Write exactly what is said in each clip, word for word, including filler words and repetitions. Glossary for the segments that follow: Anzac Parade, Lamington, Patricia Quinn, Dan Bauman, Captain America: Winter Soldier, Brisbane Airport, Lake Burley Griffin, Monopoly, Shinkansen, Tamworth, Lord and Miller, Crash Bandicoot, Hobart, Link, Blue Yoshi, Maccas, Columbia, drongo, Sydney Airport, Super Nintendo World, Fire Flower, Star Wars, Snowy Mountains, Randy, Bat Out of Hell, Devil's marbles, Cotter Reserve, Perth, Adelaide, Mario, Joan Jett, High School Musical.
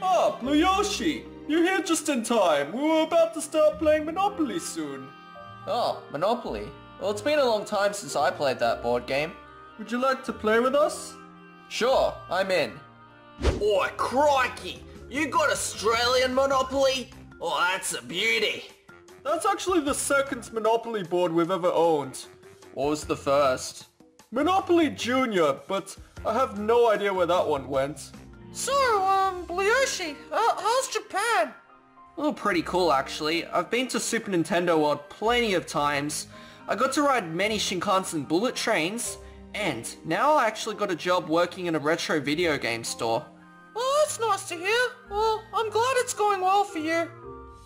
Ah, Blue Yoshi! You're here just in time! We were about to start playing Monopoly soon! Oh, Monopoly? Well, it's been a long time since I played that board game. Would you like to play with us? Sure, I'm in. Oi, crikey! You got Australian Monopoly? Oh, that's a beauty! That's actually the second Monopoly board we've ever owned. What was the first? Monopoly Junior, but I have no idea where that one went. So, um, Blue Yoshi, uh, how's Japan? Oh, pretty cool actually. I've been to Super Nintendo World plenty of times. I got to ride many Shinkansen bullet trains, and now I actually got a job working in a retro video game store. Oh, that's nice to hear. Well, I'm glad it's going well for you.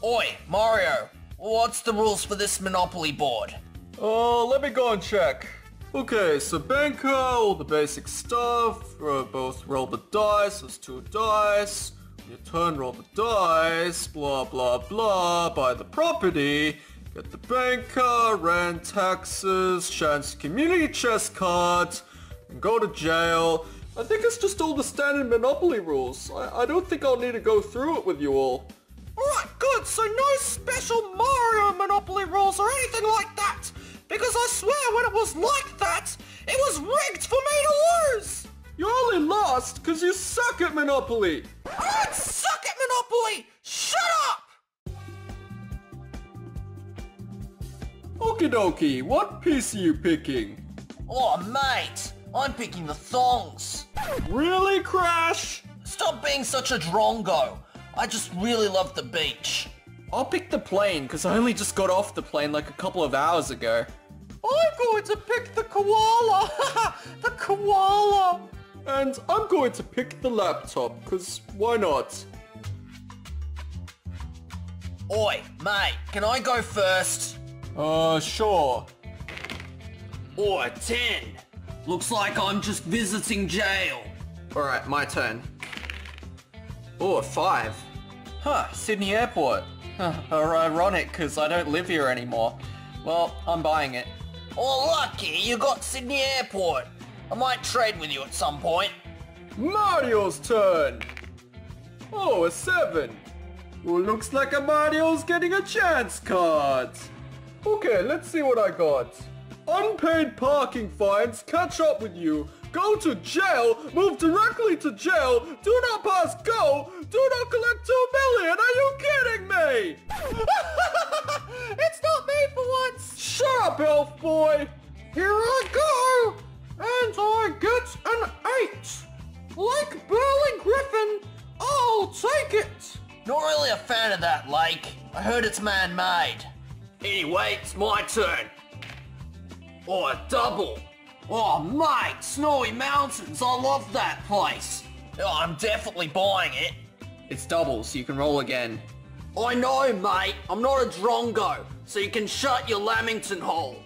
Oi, Mario, what's the rules for this Monopoly board? Oh, uh, let me go and check. Okay, so banker, all the basic stuff, uh, both roll the dice, there's two dice, your turn roll the dice, blah blah blah, buy the property, get the banker, rent, taxes, chance community chess card, and go to jail. I think it's just all the standard Monopoly rules. I, I don't think I'll need to go through it with you all. Alright, good, so no special Mario Monopoly rules or anything like that! Because I swear when it was like that, it was rigged for me to lose! You only lost because you suck at Monopoly! I don't suck at Monopoly! Shut up! Okie dokie, what piece are you picking? Oh mate, I'm picking the thongs! Really, Crash? Stop being such a drongo! I just really love the beach. I'll pick the plane because I only just got off the plane like a couple of hours ago. I'm going to pick the koala! The koala! And I'm going to pick the laptop, because why not? Oi, mate, can I go first? Uh, sure. Oi, ten! Looks like I'm just visiting jail. Alright, my turn. Oi, five. Huh, Sydney Airport. Or ironic, because I don't live here anymore. Well, I'm buying it. Oh, lucky, you got Sydney Airport. I might trade with you at some point. Mario's turn! Oh, a seven. Well, looks like a Mario's getting a chance card. Okay, let's see what I got. Unpaid parking fines, catch up with you. Go to jail, move directly to jail, do not pass go, do not collect two million, are you kidding me? It's not me for once! Shut up, elf boy! Here I go, and I get an eight! Lake Burley Griffin, I'll take it! Not really a fan of that lake, I heard it's man-made. Anyway, it's my turn. Or a double. Oh mate, Snowy Mountains, I love that place. Oh, I'm definitely buying it. It's double, so you can roll again. I know mate, I'm not a drongo, so you can shut your Lamington hole.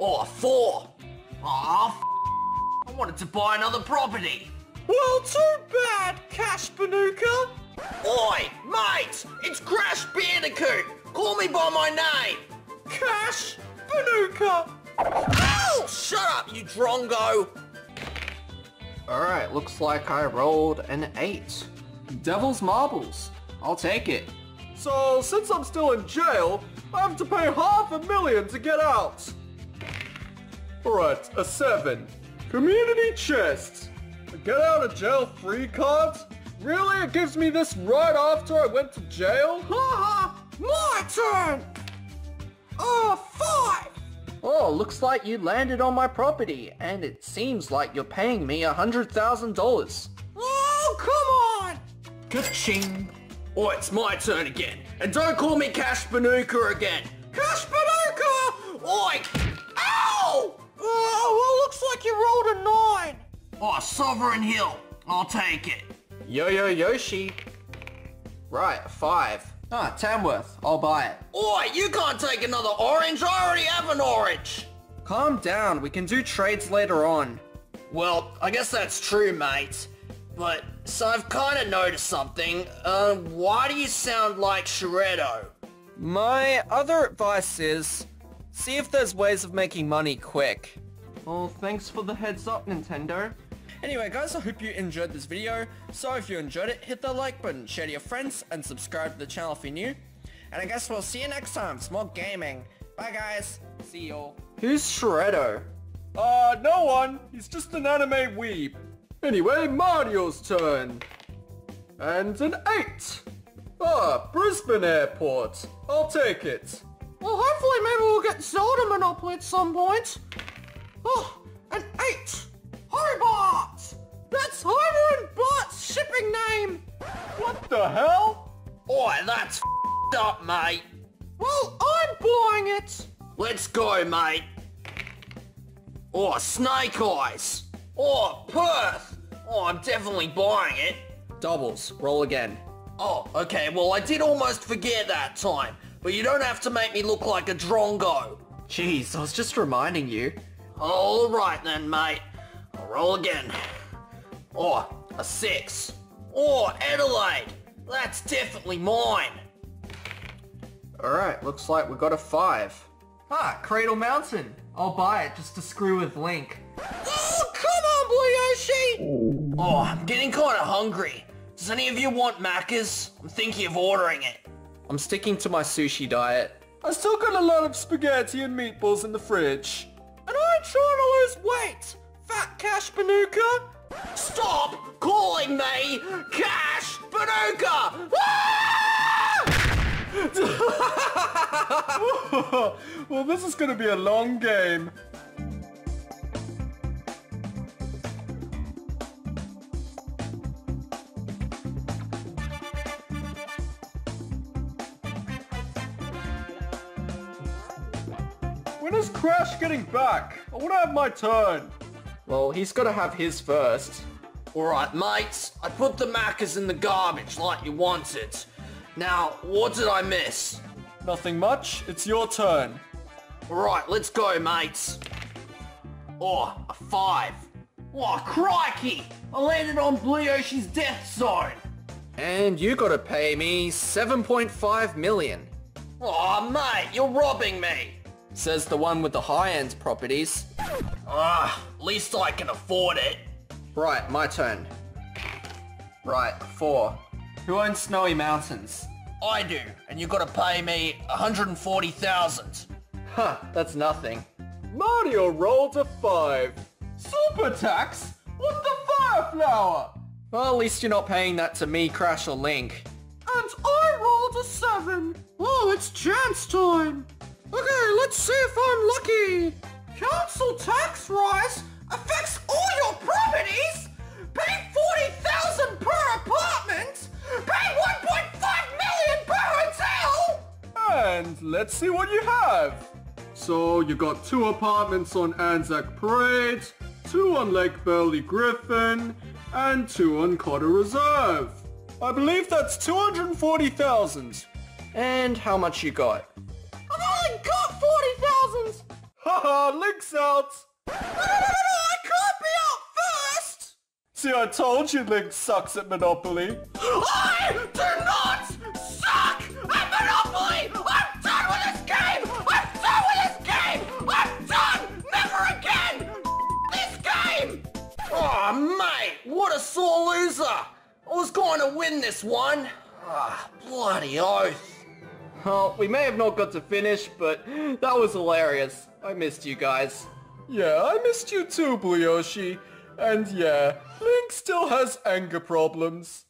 Oh, a four. Oh, f I wanted to buy another property. Well, too bad, Crash Bandicoot. Oi, mate, it's Crash Bandicoot. Call me by my name. Crash Bandicoot. Ow! Shut up, you drongo! Alright, looks like I rolled an eight. Devil's marbles. I'll take it. So, since I'm still in jail, I have to pay half a million to get out. Alright, a seven. Community chest. A get out of jail free card? Really? It gives me this right after I went to jail? Haha! My turn! Uh, five! Oh, looks like you landed on my property, and it seems like you're paying me one hundred thousand dollars. Oh, come on! Ka-ching! Oh, it's my turn again, and don't call me Cash Banooka again! Cash Banooka! Oi! Ow! Oh, well, looks like you rolled a nine! Oh, Sovereign Hill, I'll take it. Yo-Yo Yoshi. Right, five. Ah, Tamworth. I'll buy it. Oi, you can't take another orange. I already have an orange. Calm down. We can do trades later on. Well, I guess that's true, mate. But, so I've kind of noticed something. Uh, why do you sound like Shreddo? My other advice is, see if there's ways of making money quick. Well, thanks for the heads up, Nintendo. Anyway guys, I hope you enjoyed this video. So if you enjoyed it, hit the like button, share to your friends, and subscribe to the channel if you're new. And I guess we'll see you next time for more gaming. Bye guys, see y'all. Who's Shredder? Uh, no one, he's just an anime weeb. Anyway, Mario's turn. And an eight. Ah, Brisbane Airport. I'll take it. Well, hopefully maybe we'll get Zelda Monopoly at some point. Oh, an eight. Hobart! That's Homer and Bart's shipping name. What the hell? Oi, that's f***ed up, mate. Well, I'm buying it. Let's go, mate. Oh, Snake Eyes. Oh, Perth. Oh, I'm definitely buying it. Doubles. Roll again. Oh, okay. Well, I did almost forget that time. But you don't have to make me look like a drongo. Jeez, I was just reminding you. All right then, mate. I'll roll again. Oh, a six. Oh, Adelaide. That's definitely mine. All right. Looks like we got a five. Ah, Cradle Mountain. I'll buy it just to screw with Link. Oh, come on, Blue Yoshi! Oh, I'm getting kinda hungry. Does any of you want Maccas? I'm thinking of ordering it. I'm sticking to my sushi diet. I still got a lot of spaghetti and meatballs in the fridge. And I'm trying to lose weight, Fat Cash Banooka. Stop calling me Cash Banooka! Ah! Well, this is going to be a long game. When is Crash getting back? I want to have my turn. Well, he's got to have his first. Alright, mates. I put the Maccas in the garbage like you wanted. Now, what did I miss? Nothing much. It's your turn. Alright, let's go, mates. Oh, a five. Oh, crikey! I landed on Blue Yoshi's death zone. And you gotta pay me seven point five million. Oh, mate, you're robbing me. Says the one with the high-end properties. Ah, at least I can afford it. Right, my turn. Right, four. Who owns Snowy Mountains? I do, and you've got to pay me one hundred forty thousand dollars. Huh, that's nothing. Mario rolled a five. Super tax? What the Fire Flower? Well, at least you're not paying that to me, Crash, or Link. And I rolled a seven. Oh, it's chance time. Okay, let's see if I'm lucky. Council tax rise affects all your properties. Pay forty thousand dollars per apartment. Pay one point five million dollars per hotel! And let's see what you have. So you got two apartments on Anzac Parade, two on Lake Burley Griffin, and two on Cotter Reserve. I believe that's two hundred forty thousand dollars. And how much you got? I've only got forty thousand dollars! Haha, Link's out! No, no, no, no, I can't be out first! See, I told you Link sucks at Monopoly. I do not suck at Monopoly! I'm done with this game! I'm done with this game! I'm done! Never again! This game! Oh, mate, what a sore loser! I was going to win this one. Ah, oh, bloody oath. Well, we may have not got to finish, but that was hilarious. I missed you guys. Yeah, I missed you too, Blue Yoshi. And yeah, Link still has anger problems.